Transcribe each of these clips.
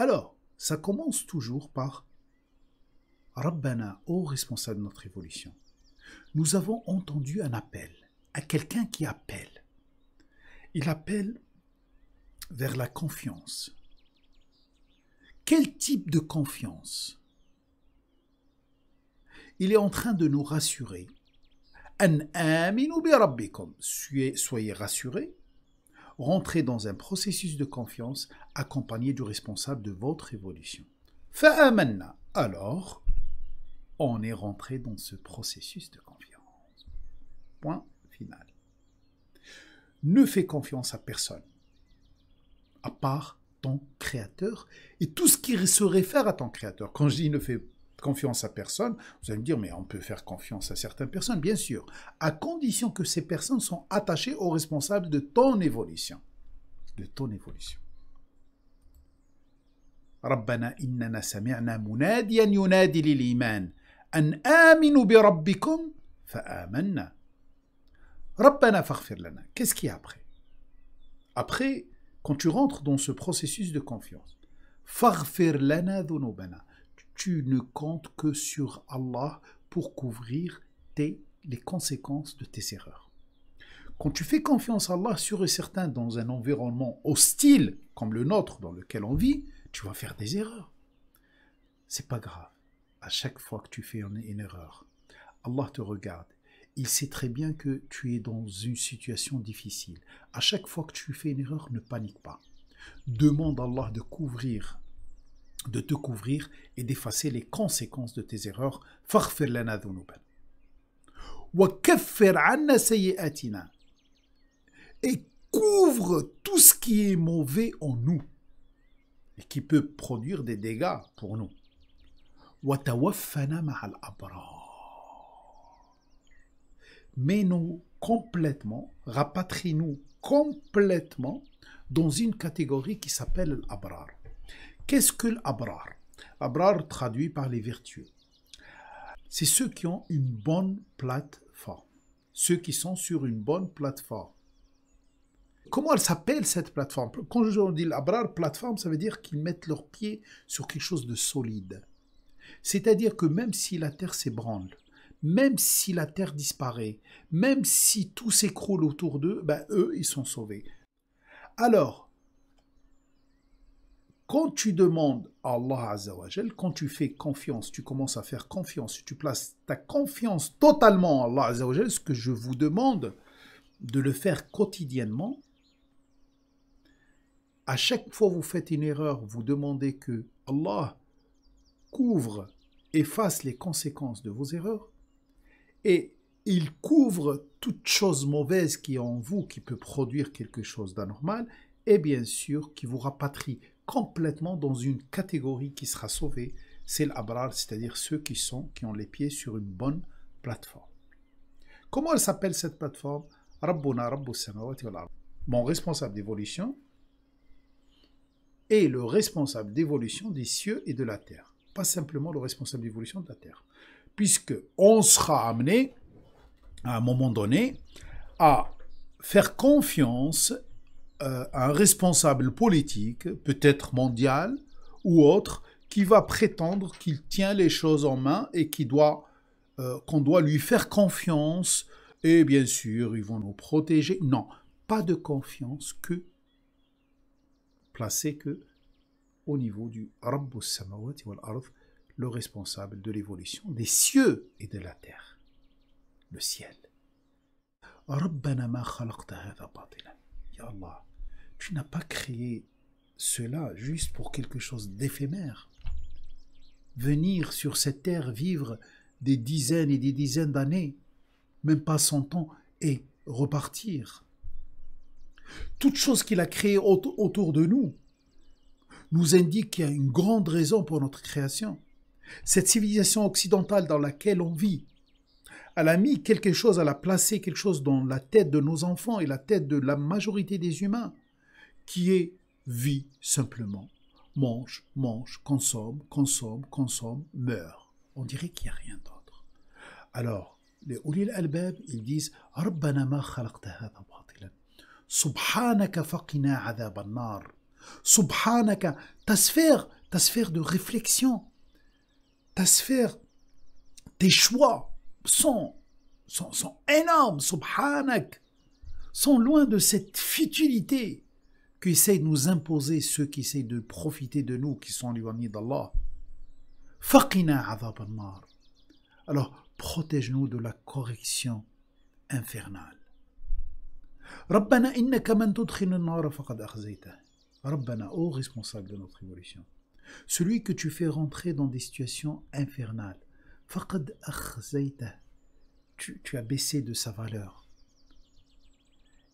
Alors, ça commence toujours par Rabbana, ô responsable de notre évolution. Nous avons entendu un appel, à quelqu'un qui appelle. Il appelle vers la confiance. Quel type de confiance? Il est en train de nous rassurer. An aminu bi rabbikum, soyez rassurés. Rentrez dans un processus de confiance accompagné du responsable de votre évolution. Fa amanna, alors on est rentré dans ce processus de confiance. Point final. Ne fais confiance à personne, à part ton créateur et tout ce qui se réfère à ton créateur. Quand je dis ne fais confiance à personne, vous allez me dire, mais on peut faire confiance à certaines personnes, bien sûr, à condition que ces personnes sont attachées aux responsables de ton évolution. De ton évolution. Rabbana innana sami'na munadiyan yunadi lil iman. An aminu bi rabbikum fa amanna. Rabbana faghfir lana. Qu'est-ce qu'il y a après? Après, quand tu rentres dans ce processus de confiance, faghfir lana dhunubana. Tu ne comptes que sur Allah pour couvrir les conséquences de tes erreurs. Quand tu fais confiance à Allah, sûr et certain, dans un environnement hostile comme le nôtre dans lequel on vit, tu vas faire des erreurs. C'est pas grave. À chaque fois que tu fais une erreur, Allah te regarde. Il sait très bien que tu es dans une situation difficile. À chaque fois que tu fais une erreur, ne panique pas. Demande à Allah de te couvrir et d'effacer les conséquences de tes erreurs. Faghfir lana dhunubana wa kaffir 'anna sayyi'atina. Et couvre tout ce qui est mauvais en nous et qui peut produire des dégâts pour nous. Wa tawaffana ma'al abrar. Mets-nous complètement, rapatrie-nous complètement dans une catégorie qui s'appelle l'abrar. Qu'est-ce que l'abrar? L'abrar traduit par les vertueux. C'est ceux qui ont une bonne plateforme. Ceux qui sont sur une bonne plateforme. Comment elle s'appelle cette plateforme? Quand je dis l'abrar, plateforme, ça veut dire qu'ils mettent leurs pieds sur quelque chose de solide. C'est-à-dire que même si la terre s'ébranle, même si la terre disparaît, même si tout s'écroule autour d'eux, ben eux, ils sont sauvés. Alors, quand tu demandes à Allah Azzawajal, quand tu fais confiance, tu commences à faire confiance, tu places ta confiance totalement à Allah Azzawajal, ce que je vous demande de le faire quotidiennement. À chaque fois que vous faites une erreur, vous demandez que Allah couvre, efface les conséquences de vos erreurs et il couvre toute chose mauvaise qui est en vous, qui peut produire quelque chose d'anormal et bien sûr qui vous rapatrie complètement dans une catégorie qui sera sauvée, c'est l'abrar, c'est-à-dire ceux qui ont les pieds sur une bonne plateforme. Comment elle s'appelle cette plateforme? Rabbuna Rabbus Samawati wal Ard. Mon responsable d'évolution est le responsable d'évolution des cieux et de la terre. Pas simplement le responsable d'évolution de la terre. Puisque on sera amené, à un moment donné, à faire confiance un responsable politique, peut-être mondial ou autre, qui va prétendre qu'il tient les choses en main et qu'on doit lui faire confiance. Et bien sûr, ils vont nous protéger. Non, pas de confiance que placée que au niveau du Rabbus Samawati wal Ard, le responsable de l'évolution des cieux et de la terre, le ciel. Rabbana ma khalaqta hadha batilan. Allah, tu n'as pas créé cela juste pour quelque chose d'éphémère. Venir sur cette terre, vivre des dizaines et des dizaines d'années, même pas 100 ans, et repartir. Toute chose qu'il a créée autour de nous nous indique qu'il y a une grande raison pour notre création. Cette civilisation occidentale dans laquelle on vit, elle a mis quelque chose, elle a placé quelque chose dans la tête de nos enfants et la tête de la majorité des humains, qui est vie simplement. Mange, mange, consomme, consomme, consomme, meurt. On dirait qu'il n'y a rien d'autre. Alors, les Oulil Albab, ils disent Rabbana ma khalaqta hadha batilan. Subhanaka faqina adhaban nar. Subhanaka, ta sphère de réflexion, ta sphère, tes choix sont énormes, subhanak, sont loin de cette futilité qu'essayent de nous imposer ceux qui essayent de profiter de nous, qui sont éloignés d'Allah. Faqina adhab al-nar. Alors, protège-nous de la correction infernale. Rabbana innaka man tudkhil an-nar faqad akhzaytah. Rabbana, ô responsable de notre évolution, celui que tu fais rentrer dans des situations infernales, faqad akhzaytah, tu as baissé de sa valeur.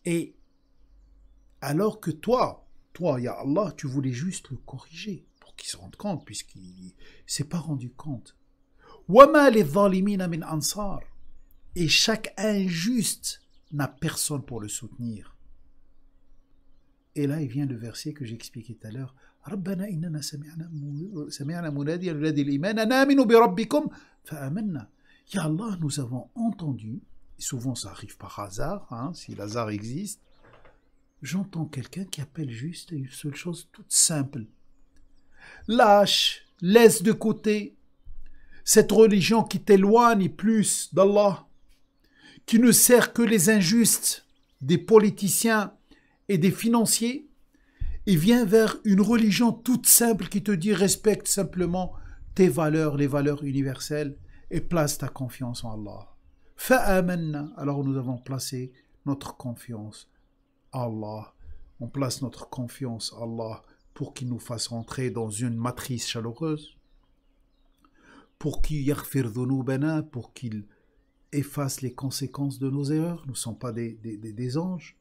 Et alors que toi, ya Allah, tu voulais juste le corriger pour qu'il se rende compte, puisqu'il ne s'est pas rendu compte. Wama lidh-dhalimina min ansar. Et chaque injuste n'a personne pour le soutenir. Et là, il vient le verset que j'expliquais tout à l'heure. Rabbana innana sami'na munadiyan yunadi al-iman an aminu bi rabbikum fa amanna. Ya Allah, nous avons entendu, et souvent ça arrive par hasard, hein, si l'hasard existe, j'entends quelqu'un qui appelle juste une seule chose toute simple. Lâche, laisse de côté cette religion qui t'éloigne plus d'Allah, qui ne sert que les injustes, des politiciens et des financiers, et viens vers une religion toute simple qui te dit respecte simplement tes valeurs, les valeurs universelles, et place ta confiance en Allah. Fa'amanna, alors nous avons placé notre confiance en Allah. On place notre confiance en Allah pour qu'il nous fasse rentrer dans une matrice chaleureuse, pour qu'il yaghfir dhunubana, pour qu'il efface les conséquences de nos erreurs. Nous ne sommes pas des anges.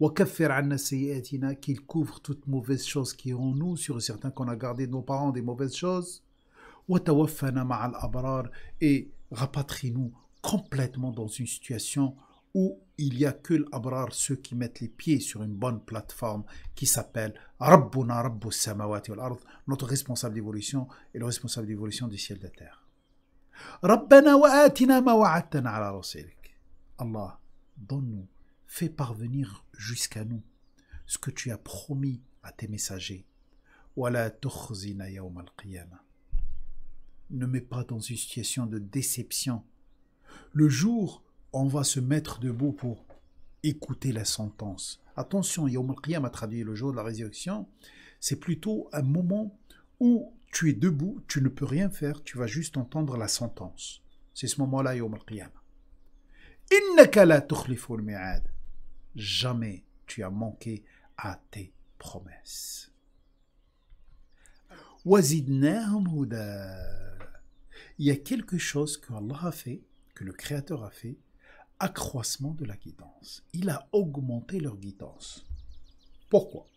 Wa kaffir anna sayyi'atina, qu'il couvre toutes mauvaises choses qui sont en nous, sur certains qu'on a gardé de nos parents des mauvaises choses. Et rapatrie-nous complètement dans une situation où il n'y a que l'abrar, ceux qui mettent les pieds sur une bonne plateforme qui s'appelle Rabbuna Rabbus Samawati wal Ard, notre responsable d'évolution et le responsable d'évolution du ciel et de la terre. Rabbana wa atina ma wa'adtana ala rasulik. Allah, donne-nous, fais parvenir jusqu'à nous ce que tu as promis à tes messagers. Wa la tukhzina yawm al-qiyamah. Ne mets pas dans une situation de déception. Le jour où on va se mettre debout pour écouter la sentence. Attention, Yawm al-Qiyam a traduit le jour de la résurrection. C'est plutôt un moment où tu es debout, tu ne peux rien faire, tu vas juste entendre la sentence. C'est ce moment-là, Yawm al-Qiyam. Innaka la tukhliful mi'ad. Jamais tu as manqué à tes promesses. Wazidnahum huda. Il y a quelque chose que Allah a fait, que le Créateur a fait, accroissement de la guidance. Il a augmenté leur guidance. Pourquoi?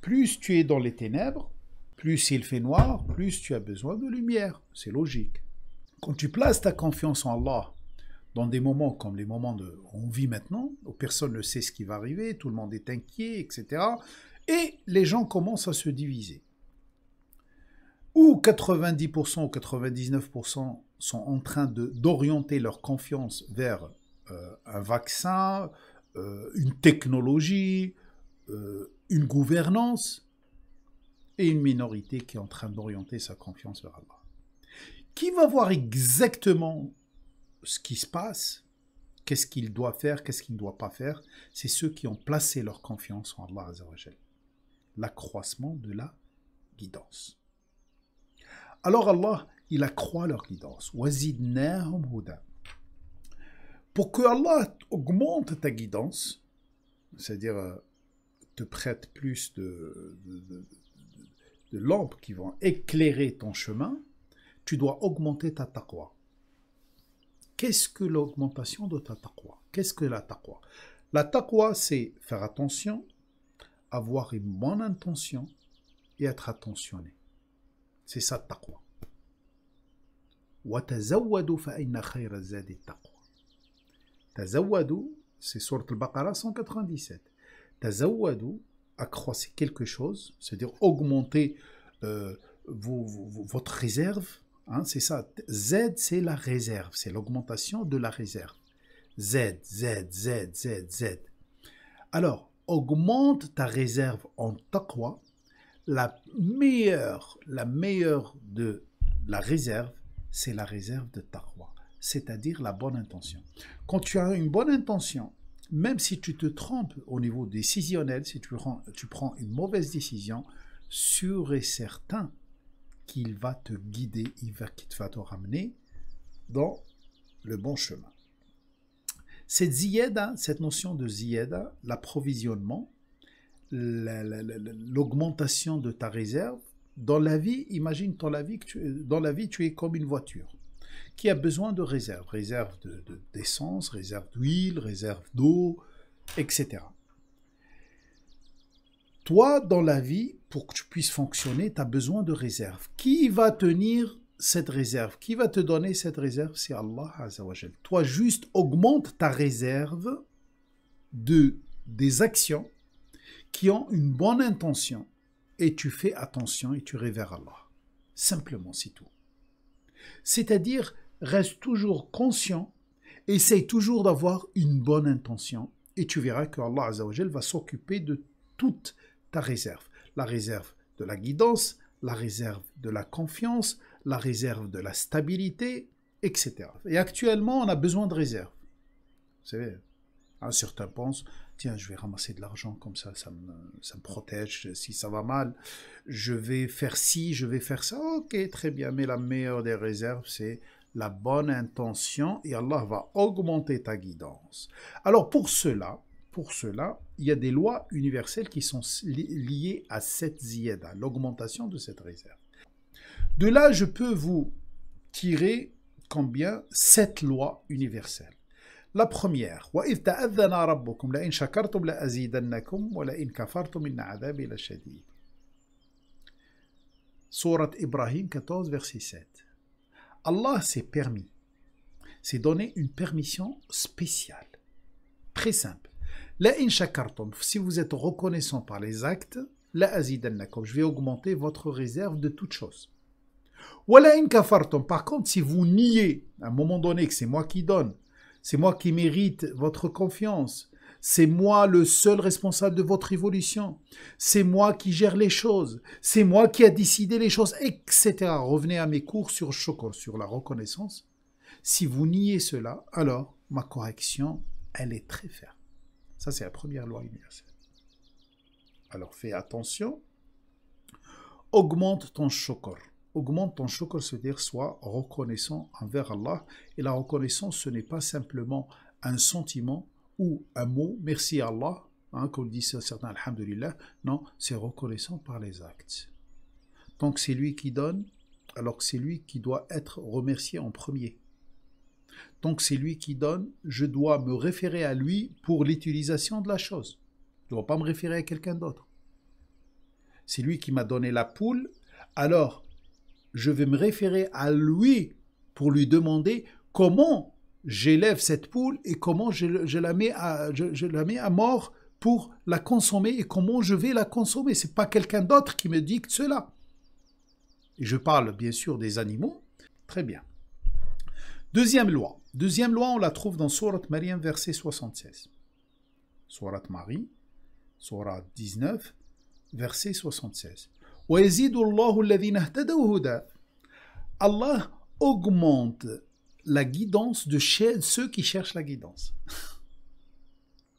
Plus tu es dans les ténèbres, plus il fait noir, plus tu as besoin de lumière. C'est logique. Quand tu places ta confiance en Allah, dans des moments comme les moments où on vit maintenant, où personne ne sait ce qui va arriver, tout le monde est inquiet, etc. Et les gens commencent à se diviser. Où 90% ou 99% sont en train d'orienter leur confiance vers un vaccin, une technologie, une gouvernance, et une minorité qui est en train d'orienter sa confiance vers Allah. Qui va voir exactement ce qui se passe, qu'est-ce qu'il doit faire, qu'est-ce qu'il ne doit pas faire? C'est ceux qui ont placé leur confiance en Allah Azza wa Jal. L'accroissement de la guidance. Alors Allah, il accroît leur guidance. Wazidnahum huda. Pour que Allah augmente ta guidance, c'est-à-dire te prête plus de lampes qui vont éclairer ton chemin, tu dois augmenter ta taqwa. Qu'est-ce que l'augmentation de ta taqwa? Qu'est-ce que la taqwa? La taqwa, c'est faire attention, avoir une bonne intention et être attentionné. C'est ça, taqwa. Wa tazawwadu fa inna khayra zadi taqwa. Tazawwadu, c'est sourate al-Baqara 197. Tazawwadu, accroissez quelque chose, c'est-à-dire augmenter votre réserve. Hein, c'est ça. Z, c'est la réserve, c'est l'augmentation de la réserve. Z. Alors, augmente ta réserve en taqwa, la meilleure de la réserve, c'est la réserve de taqwa, c'est-à-dire la bonne intention. Quand tu as une bonne intention, même si tu te trompes au niveau décisionnel, si tu prends une mauvaise décision, sûr et certain qu'il va te guider, qu'il va te ramener dans le bon chemin. Cette ziyada, cette notion de ziyada, l'approvisionnement, l'augmentation de ta réserve, dans la vie, imagine dans la vie, tu es comme une voiture qui a besoin de réserve, d'essence, réserve d'huile, réserve d'eau, etc. Toi, dans la vie, pour que tu puisses fonctionner, tu as besoin de réserve. Qui va tenir cette réserve? Qui va te donner cette réserve? C'est Allah Azzawajal. Toi, juste augmente ta réserve des actions qui ont une bonne intention et tu fais attention et tu révères Allah. Simplement, c'est tout. C'est-à-dire, reste toujours conscient, essaye toujours d'avoir une bonne intention et tu verras que Allah Azzawajal va s'occuper de toute ta réserve. La réserve de la guidance, la réserve de la confiance, la réserve de la stabilité, etc. Et actuellement, on a besoin de réserve. Vous savez, certains pensent, tiens, je vais ramasser de l'argent comme ça, ça me protège si ça va mal. Je vais faire ci, je vais faire ça. Ok, très bien, mais la meilleure des réserves, c'est la bonne intention et Allah va augmenter ta guidance. Alors pour cela, il y a des lois universelles qui sont liées à cette ziyada, l'augmentation de cette réserve. De là, je peux vous tirer combien? 7 lois universelles. La première, وَإِذْ تَأَذَّنَ رَبُّكُمْ لَإِنْ شَكَرْتُمْ لَأَزِيدَنَّكُمْ وَلَإِنْ كَفَرْتُمْ إِنَّ عَذَابِي لَشَدِيدٌ. Sourate Ibrahim 14, verset 7. Allah s'est permis, s'est donné une permission spéciale, très simple. La in shakartum, si vous êtes reconnaissant par les actes, la azidannakum, je vais augmenter votre réserve de toutes choses. Wa la in kafartum, par contre, si vous niez à un moment donné que c'est moi qui donne, c'est moi qui mérite votre confiance, c'est moi le seul responsable de votre évolution, c'est moi qui gère les choses, c'est moi qui a décidé les choses, etc. Revenez à mes cours sur shukr, sur la reconnaissance. Si vous niez cela, alors ma correction, elle est très ferme. Ça, c'est la première loi universelle. Alors, fais attention. Augmente ton shukr. Augmente ton shukr, c'est-à-dire sois reconnaissant envers Allah. Et la reconnaissance, ce n'est pas simplement un sentiment ou un mot. Merci à Allah, hein, comme disent certains, alhamdulillah. Non, c'est reconnaissant par les actes. Tant que c'est lui qui donne, alors que c'est lui qui doit être remercié en premier. Tant que c'est lui qui donne, je dois me référer à lui pour l'utilisation de la chose. Je ne dois pas me référer à quelqu'un d'autre. C'est lui qui m'a donné la poule, alors je vais me référer à lui pour lui demander comment j'élève cette poule et comment je la mets à mort pour la consommer et comment je vais la consommer. Ce n'est pas quelqu'un d'autre qui me dicte cela. Et je parle bien sûr des animaux. Très bien. Deuxième loi, on la trouve dans Sourate Maryam, verset 76. Sourate Marie, Sourate 19, verset 76. Allah augmente la guidance de ceux qui cherchent la guidance.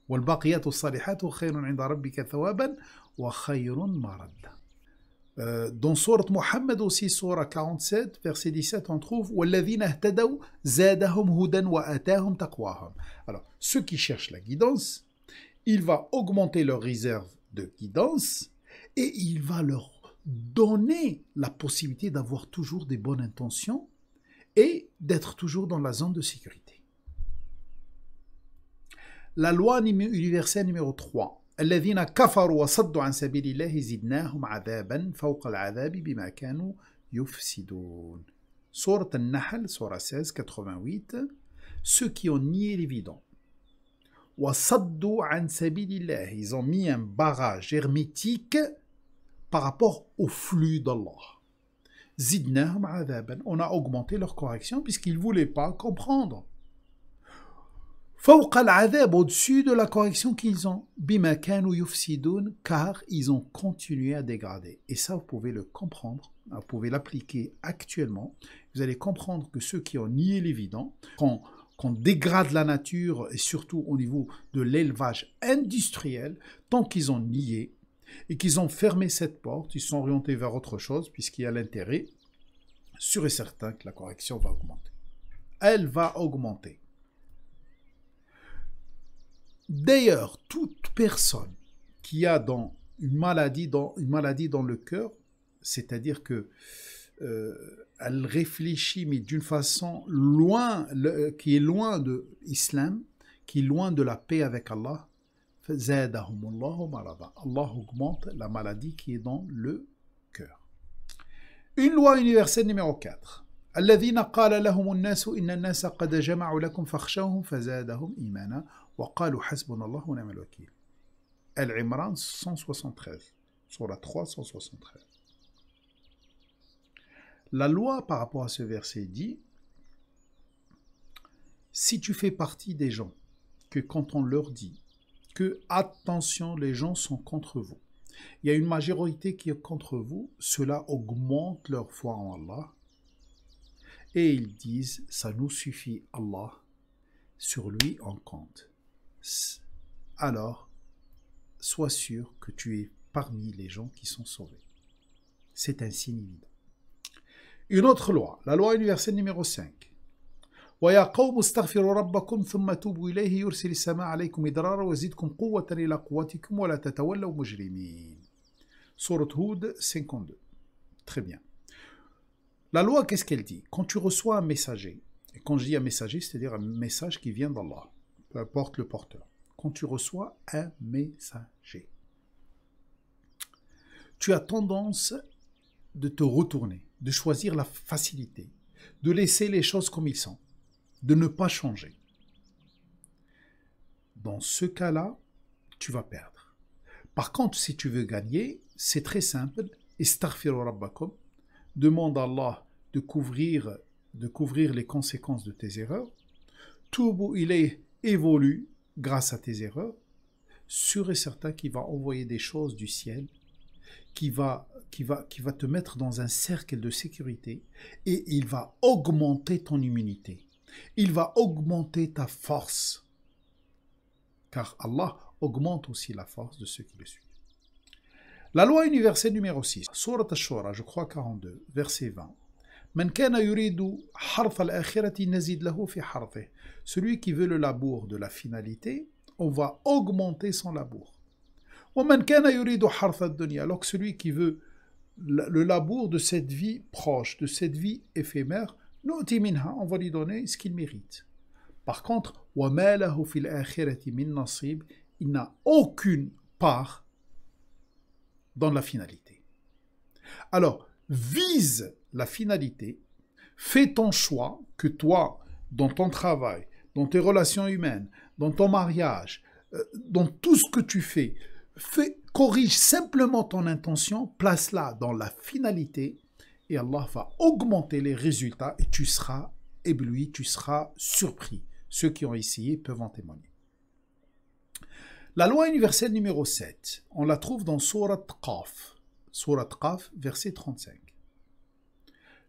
Dans Sourate Muhammad aussi, Sourate 47, verset 17, on trouve « Alors, ceux qui cherchent la guidance, il va augmenter leur réserve de guidance et il va leur donner la possibilité d'avoir toujours des bonnes intentions et d'être toujours dans la zone de sécurité. » La loi universelle numéro 3. الذين كفروا وصدوا عن سبيل الله زدناهم عذابا فوق العذاب بما كانوا يفسدون. Sourate An-Nahl, Sourate 16, 88. Ceux qui ont nié l'évident. وصدوا عن سبيل الله. Ils ont mis un barrage hermétique par rapport au flux d'Allah. زدناهم عذابا. On a augmenté leur correction puisqu'ils ne voulaient pas comprendre. فوق العذاب, au-dessus de la correction qu'ils ont, بما كانوا يفسدون, car ils ont continué à dégrader. Et ça, vous pouvez le comprendre, vous pouvez l'appliquer actuellement. Vous allez comprendre que ceux qui ont nié l'évident, qu'on dégrade la nature, et surtout au niveau de l'élevage industriel, tant qu'ils ont nié et qu'ils ont fermé cette porte, ils sont orientés vers autre chose, puisqu'il y a l'intérêt, sûr et certain que la correction va augmenter. Elle va augmenter. D'ailleurs, toute personne qui a une maladie dans le cœur, c'est-à-dire que elle réfléchit, mais d'une façon loin, qui est loin de l'islam, qui est loin de la paix avec Allah, Allah augmente la maladie qui est dans le cœur. Une loi universelle numéro 4. Al-Imran 173, Surah 3, 173. La loi par rapport à ce verset dit: si tu fais partie des gens que quand on leur dit que attention, les gens sont contre vous, il y a une majorité qui est contre vous, cela augmente leur foi en Allah et ils disent ça nous suffit Allah, sur lui on compte. Alors sois sûr que tu es parmi les gens qui sont sauvés. C'est un signe évident. Une autre loi, la loi universelle numéro 5. وَيَا قَوْمُ اسْتَغْفِرُوا رَبَّكُمْ ثُمَّ تُوبُوا إِلَيْهِ يُرْسِلِ السَّمَاءَ عَلَيْكُمْ إِدْرَارًا وَيَزِدْكُمْ قُوَّةً إِلَى قُوَّتِكُمْ وَلَا تَتَوَلَّوْا مُجْرِمِينَ. Sourate Hud 52. Très bien. La loi, qu'est-ce qu'elle dit? Quand tu reçois un messager, et quand je dis un messager, c'est-à-dire un message qui vient d'Allah, peu importe le porteur. Quand tu reçois un messager, tu as tendance de te retourner, de choisir la facilité, de laisser les choses comme ils sont, de ne pas changer. Dans ce cas-là, tu vas perdre. Par contre, si tu veux gagner, c'est très simple. Istaghfiru Rabbakum, demande à Allah de couvrir les conséquences de tes erreurs. Toubu ilayh, évolue grâce à tes erreurs. Sûr et certain qu'il va envoyer des choses du ciel, qui va te mettre dans un cercle de sécurité, et il va augmenter ton immunité. Il va augmenter ta force. Car Allah augmente aussi la force de ceux qui le suivent. La loi universelle numéro 6, Sourate Ash-Shura, je crois 42, verset 20. Celui qui veut le labour de la finalité, on va augmenter son labour. Alors que celui qui veut le labour de cette vie proche, de cette vie éphémère, on va lui donner ce qu'il mérite. Par contre, il n'a aucune part dans la finalité. Alors, vise la finalité, fais ton choix, que toi, dans ton travail, dans tes relations humaines, dans ton mariage, dans tout ce que tu fais, corrige simplement ton intention, place-la dans la finalité et Allah va augmenter les résultats et tu seras ébloui, tu seras surpris. Ceux qui ont essayé peuvent en témoigner. La loi universelle numéro 7, on la trouve dans Sourate Qaf, verset 35.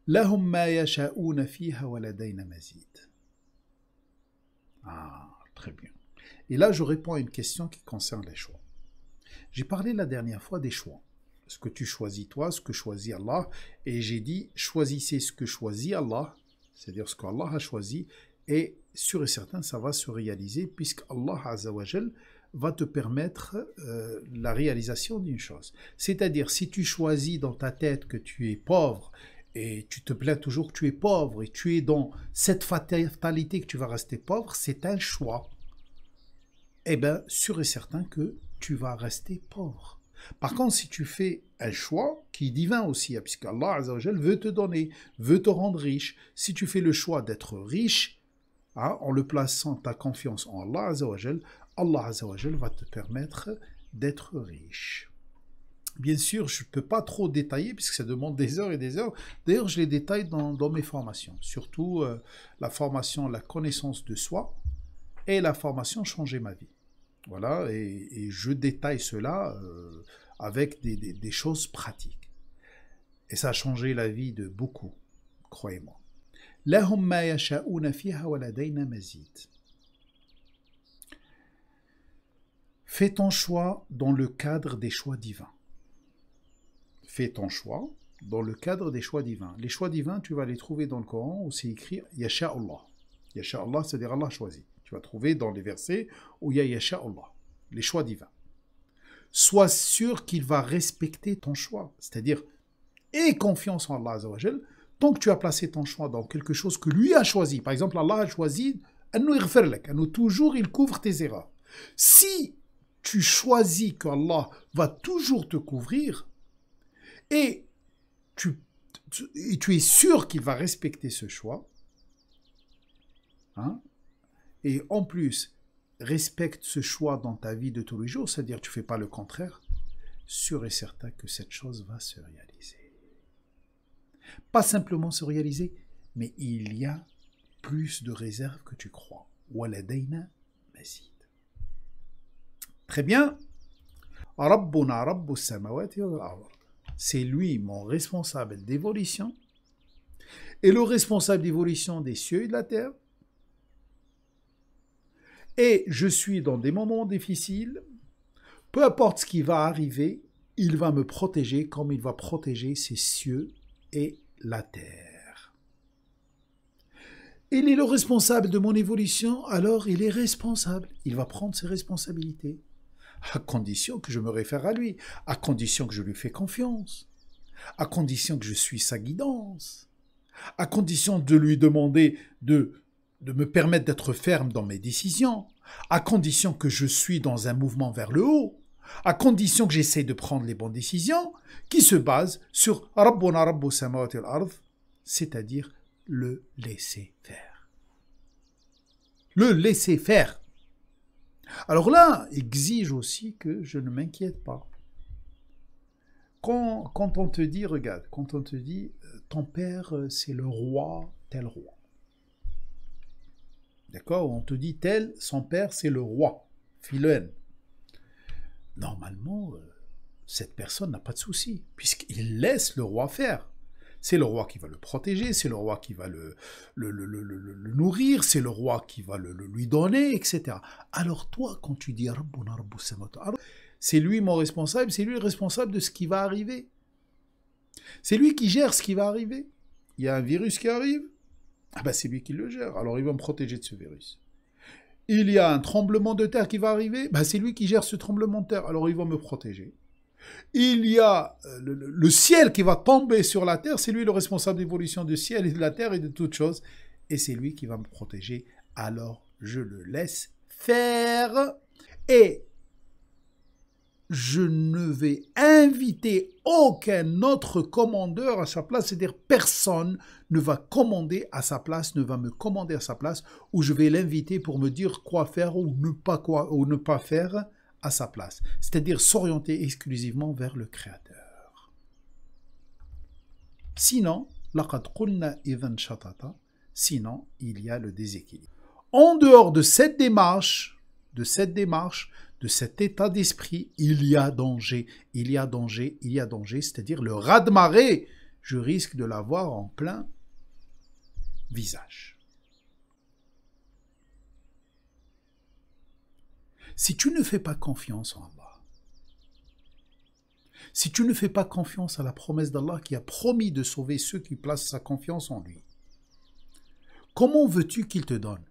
Lahum ma yasha'una fiha wa ladayna mazid. Ah, très bien. Et là, je réponds à une question qui concerne les choix. J'ai parlé la dernière fois des choix. Ce que tu choisis toi, ce que choisit Allah. Et j'ai dit, choisissez ce que choisit Allah, c'est-à-dire ce qu'Allah a choisi. Et sûr et certain, ça va se réaliser puisque Allah Azzawajal va te permettre la réalisation d'une chose. C'est-à-dire, si tu choisis dans ta tête que tu es pauvre et tu te plains toujours que tu es pauvre et tu es dans cette fatalité que tu vas rester pauvre, c'est un choix. Eh bien, sûr et certain que tu vas rester pauvre. Par contre, si tu fais un choix qui est divin aussi, puisque Allah Azzawajal veut te donner, veut te rendre riche, si tu fais le choix d'être riche, hein, en le plaçant ta confiance en Allah Azzawajal va te permettre d'être riche. Bien sûr, je ne peux pas trop détailler, puisque ça demande des heures et des heures. D'ailleurs, je les détaille dans mes formations, surtout la formation, la connaissance de soi, et la formation changeait ma vie. Voilà, et je détaille cela avec des choses pratiques. Et ça a changé la vie de beaucoup, croyez-moi. لهم ما يشاءون فيها ولدينا مزيد. Fais ton choix dans le cadre des choix divins. Fais ton choix dans le cadre des choix divins. Les choix divins, tu vas les trouver dans le Coran où c'est écrit Yasha Allah. Yasha Allah, c'est-à-dire Allah choisit. Tu vas trouver dans les versets où il y a Yasha Allah, les choix divins. Sois sûr qu'il va respecter ton choix, c'est-à-dire aie confiance en Allah Azzawajal. Tant que tu as placé ton choix dans quelque chose que lui a choisi, par exemple Allah a choisi, toujours il couvre tes erreurs. Si tu choisis que Allah va toujours te couvrir et tu es sûr qu'il va respecter ce choix, hein, et en plus respecte ce choix dans ta vie de tous les jours, c'est-à-dire tu ne fais pas le contraire, sûr et certain que cette chose va se réaliser. Pas simplement se réaliser, mais il y a plus de réserves que tu crois. Waladaina mazid. Très bien. Rabbuna rabbus samawati wal ard. C'est lui mon responsable d'évolution et le responsable d'évolution des cieux et de la terre. Et je suis dans des moments difficiles. Peu importe ce qui va arriver, il va me protéger comme il va protéger ses cieux et la terre. Il est le responsable de mon évolution, alors il est responsable. Il va prendre ses responsabilités, à condition que je me réfère à lui, à condition que je lui fais confiance, à condition que je suis sa guidance, à condition de lui demander de me permettre d'être ferme dans mes décisions, à condition que je suis dans un mouvement vers le haut, à condition que j'essaie de prendre les bonnes décisions qui se basent sur Rabbuna Rabbu Samawati al-Ard, c'est-à-dire le laisser faire. Le laisser faire. Alors là, exige aussi que je ne m'inquiète pas. Quand on te dit, regarde, quand on te dit, ton père c'est le roi, tel roi. D'accord? On te dit tel, son père c'est le roi, Philoène. Normalement, cette personne n'a pas de souci, puisqu'il laisse le roi faire. C'est le roi qui va le protéger, c'est le roi qui va le nourrir, c'est le roi qui va lui donner, etc. Alors toi, quand tu dis Rabbuna Rabbu Samawati wal Ard, c'est lui mon responsable, c'est lui le responsable de ce qui va arriver. C'est lui qui gère ce qui va arriver. Il y a un virus qui arrive, ah ben c'est lui qui le gère, alors il va me protéger de ce virus. Il y a un tremblement de terre qui va arriver, ben c'est lui qui gère ce tremblement de terre, alors il va me protéger. Il y a le ciel qui va tomber sur la terre, c'est lui le responsable d'évolution du ciel et de la terre et de toutes choses, et c'est lui qui va me protéger, alors je le laisse faire, et je ne vais inviter aucun autre commandeur à sa place, c'est-à-dire personne ne va commander à sa place, ne va me commander à sa place, ou je vais l'inviter pour me dire quoi faire ou ne pas faire à sa place. C'est-à-dire s'orienter exclusivement vers le Créateur. Sinon, il y a le déséquilibre. En dehors de cette démarche, de cet état d'esprit, il y a danger, il y a danger, il y a danger, c'est-à-dire le raz-de-marée, je risque de l'avoir en plein visage. Si tu ne fais pas confiance en Allah, si tu ne fais pas confiance à la promesse d'Allah qui a promis de sauver ceux qui placent sa confiance en lui, comment veux-tu qu'il te donne ?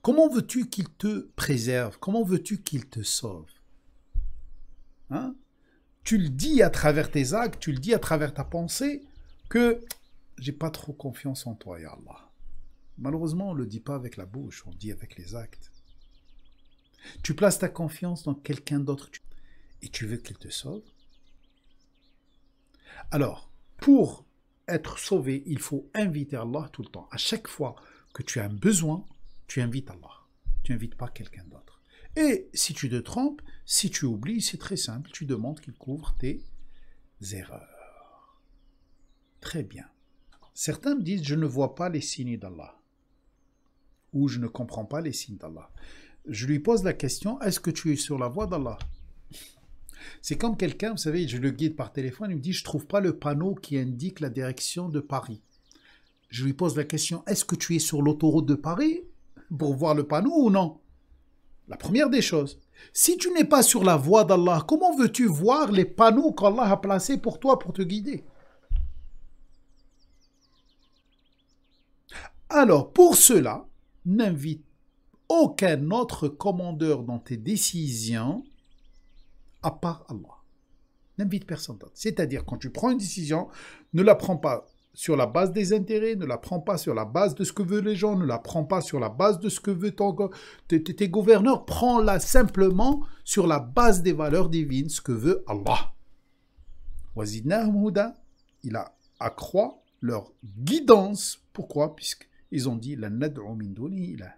Comment veux-tu qu'il te préserve? Comment veux-tu qu'il te sauve? Hein? Tu le dis à travers tes actes, tu le dis à travers ta pensée, que j'ai pas trop confiance en toi, ya Allah. Malheureusement, on ne le dit pas avec la bouche, on le dit avec les actes. Tu places ta confiance dans quelqu'un d'autre et tu veux qu'il te sauve. Alors, pour être sauvé, il faut inviter Allah tout le temps. À chaque fois que tu as un besoin, tu invites Allah, tu n'invites pas quelqu'un d'autre. Et si tu te trompes, si tu oublies, c'est très simple, tu demandes qu'il couvre tes erreurs. Très bien. Certains me disent, je ne vois pas les signes d'Allah. ou je ne comprends pas les signes d'Allah. Je lui pose la question, est-ce que tu es sur la voie d'Allah? C'est comme quelqu'un, vous savez, je le guide par téléphone, il me dit, je ne trouve pas le panneau qui indique la direction de Paris. Je lui pose la question, est-ce que tu es sur l'autoroute de Paris pour voir le panneau ou non? La première des choses. Si tu n'es pas sur la voie d'Allah, comment veux-tu voir les panneaux qu'Allah a placés pour toi pour te guider? Alors, pour cela, n'invite aucun autre commandeur dans tes décisions à part Allah. N'invite personne d'autre. C'est-à-dire, quand tu prends une décision, ne la prends pas sur la base des intérêts, ne la prends pas sur la base de ce que veulent les gens, ne la prends pas sur la base de ce que veulent tes gouverneurs, prends-la simplement sur la base des valeurs divines, ce que veut Allah. Wazidnahum huda, il accroît leur guidance. Pourquoi? Puisqu'ils ont dit « La nad'u min duni ilah ».